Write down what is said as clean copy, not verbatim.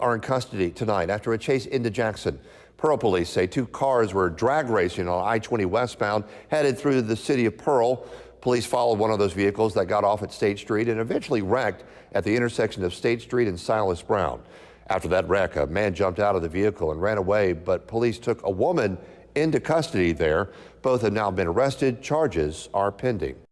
Are in custody tonight after a chase into Jackson. Pearl police say two cars were drag racing on I-20 westbound, headed through the city of Pearl. Police followed one of those vehicles that got off at State Street and eventually wrecked at the intersection of State Street and Silas Brown. After that wreck, a man jumped out of the vehicle and ran away, but police took a woman into custody there. Both have now been arrested. Charges are pending.